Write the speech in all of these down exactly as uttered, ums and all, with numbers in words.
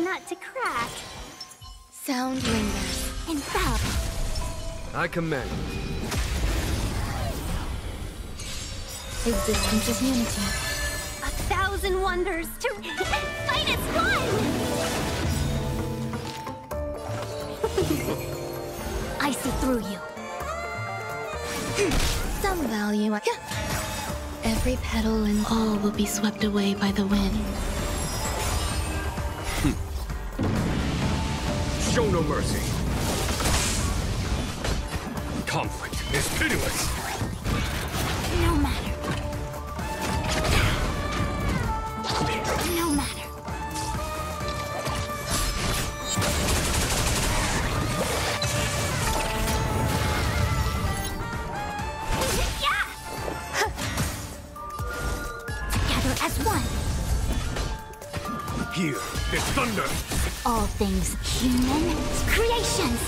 nut to crack. Sound lingers and thump. I command. Existence is unity. A thousand wonders to fight as one. I see through you. Some value. Every petal and all will be swept away by the wind. Show no mercy. Conflict is pitiless. No matter. No matter. Yeah! Together as one. Here is thunder. All things human creations.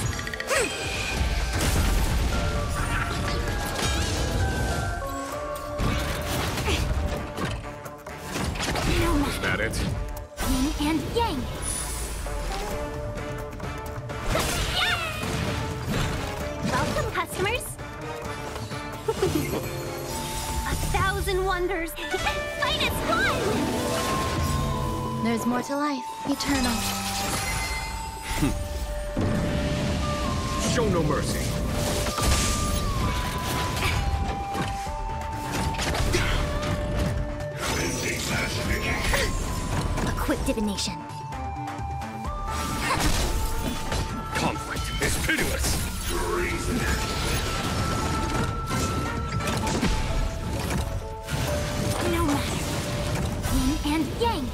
No matter. Is that it? Yin and yang. Yes! Welcome, customers. A thousand wonders. Fight as one. There's more to life. Eternal. Show no mercy. A quick divination. Conflict is pitiless. No matter. Yin and yang.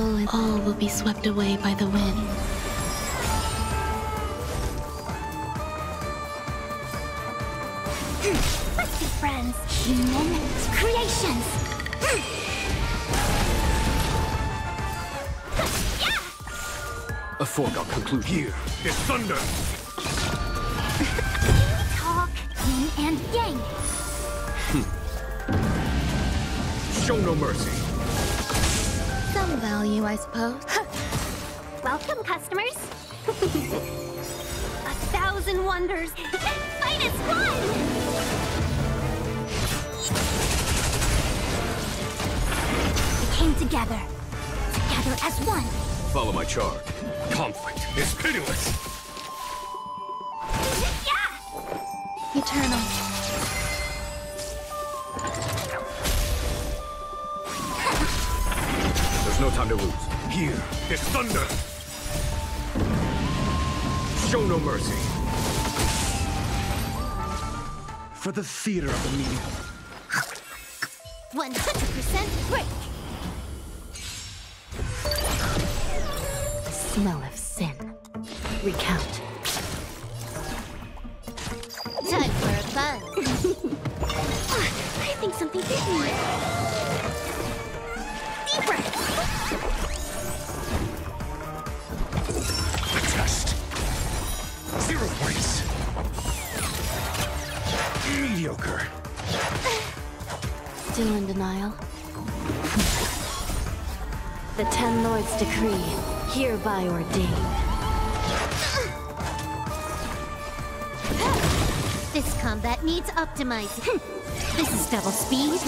And all will be swept away by the wind. Let's be friends. Human creations. Yeah! A foregone conclusion. Here is thunder. Talk, yin and yang. Hmm. Show no mercy. Some value, I suppose. Welcome, customers. A thousand wonders. Fight as one. We came together. Together as one. Follow my charge. Conflict is pitiless. Yeah! Eternal. No time to lose. Here is thunder. Show no mercy. For the theater of the medium. One hundred percent break. Smell of sin. Recount. Time for a fun. I think something hit me. Deeper. Points. Mediocre. Still in denial. The Ten Lords' decree, hereby ordained. This combat needs optimizing. This is double speed.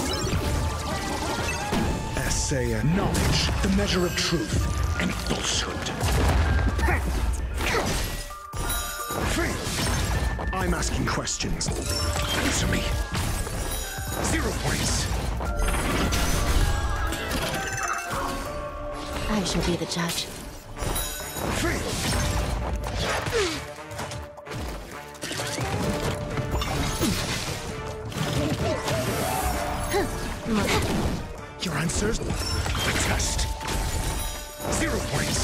Essay and knowledge, the measure of truth and falsehood. Perfect. I'm asking questions. Answer me. Zero points. I shall be the judge. Free. Your answers? The test. Zero points.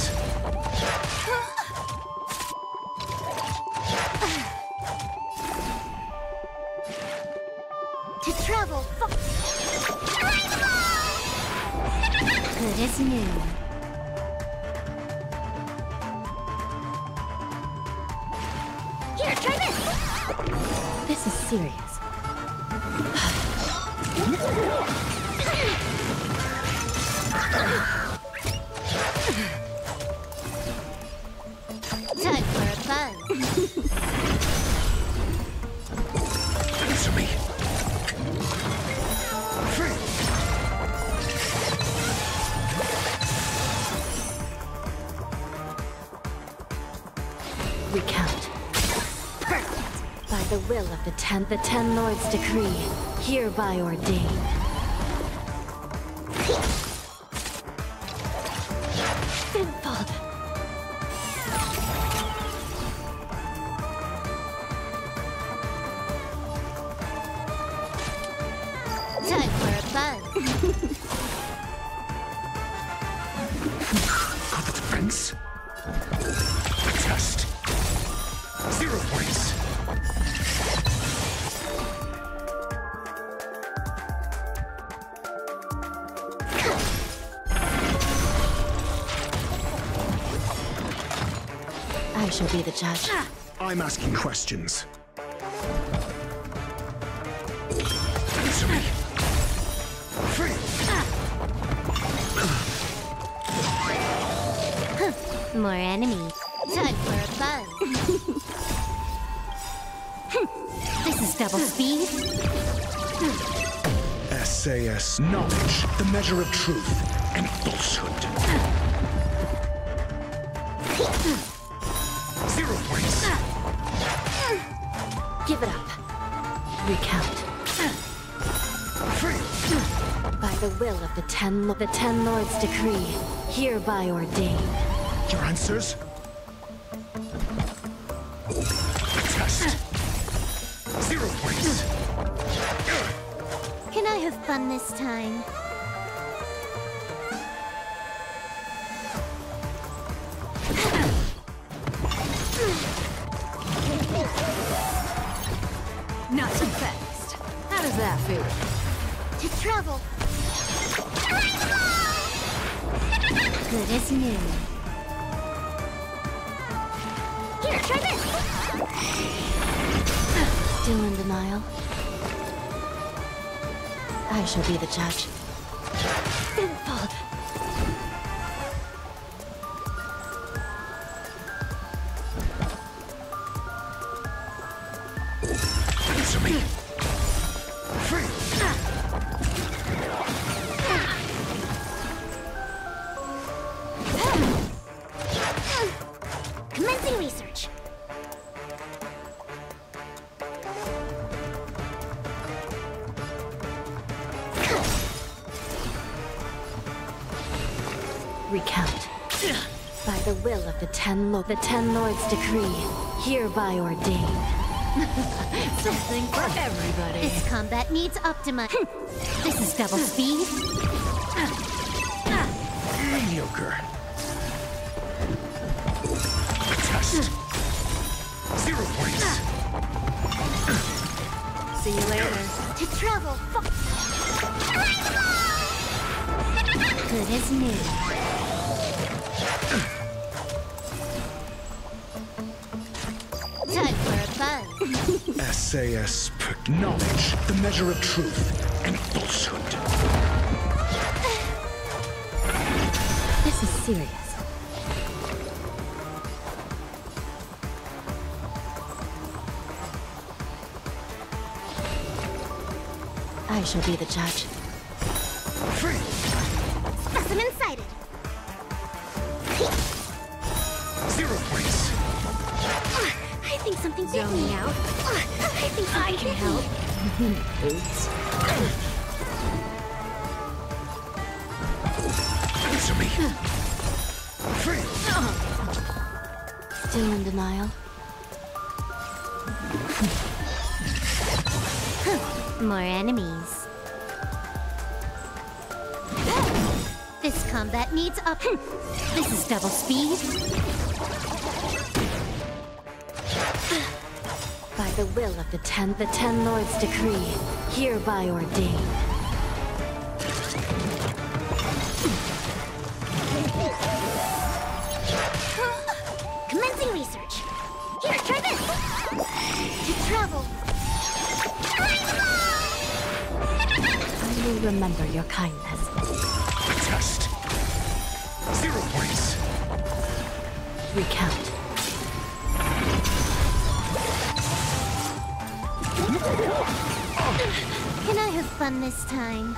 It is new. Here, try this! This is serious. Time for a fun. Answer me. We count. Perfect. By the will of the ten, the ten lords decree, hereby ordained. I shall be the judge. I'm asking questions. Answer me. Free. More enemies. Time for a fun. This is double speed. S A S knowledge, the measure of truth and falsehood. Give it up. Recount. By the will of the ten, the ten lords decree, hereby ordained. Your answers? A test. Zero points. Can I have fun this time? Not too fast. How does that feel? To travel. Good as new. Here, try this! Still in denial? I shall be the judge. Sinful. Commencing research. Recount. By the will of the ten, lo the ten lords decree, hereby ordained. Something for everybody. This combat needs optima. This is double speed. Mediocre. Test. Zero points. See you later. To travel. Good as new. Time for a fun. S A S knowledge, the measure of truth and falsehood. This is serious. I shall be the judge. Free. Specimen sighted. Zero points. Uh, I think something bit me out. Uh, I think I can help. Oops. Answer me. Free. Uh. Still in denial. More enemies. This combat needs up. This is double speed. By the will of the ten, the ten lords decree, hereby ordained. remember your kindness. A test. Zero points. Recount. Can I have fun this time?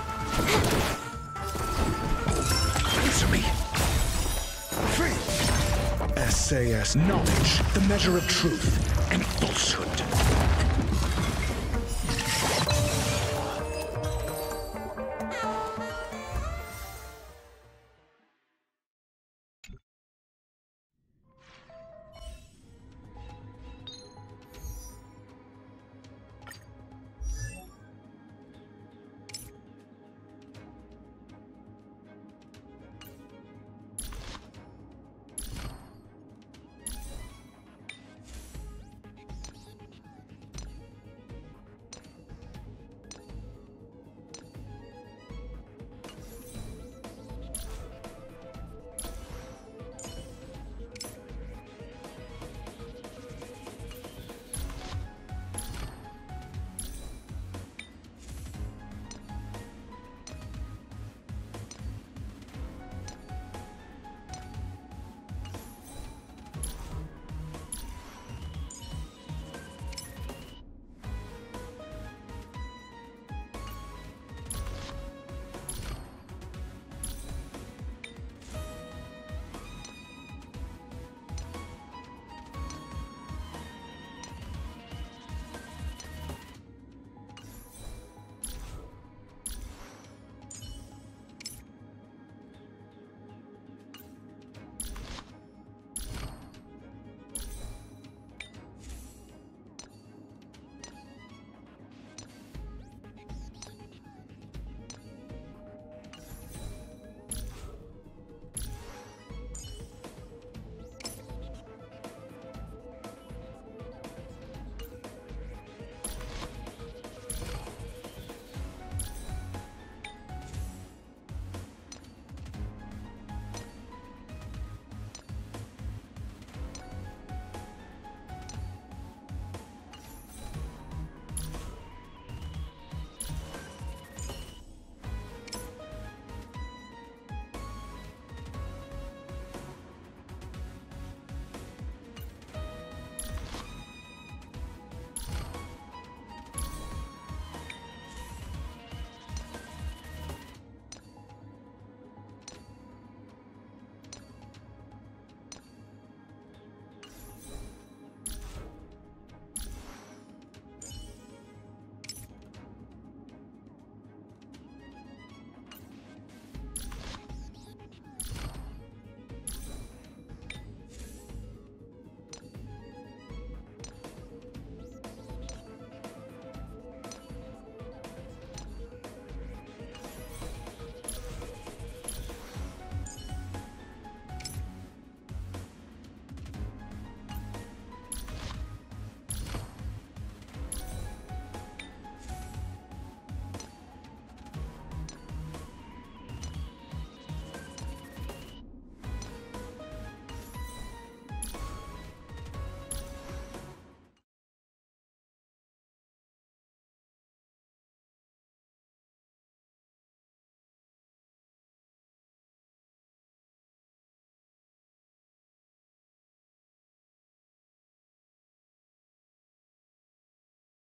Answer me. Free. S A S knowledge, the measure of truth and falsehood.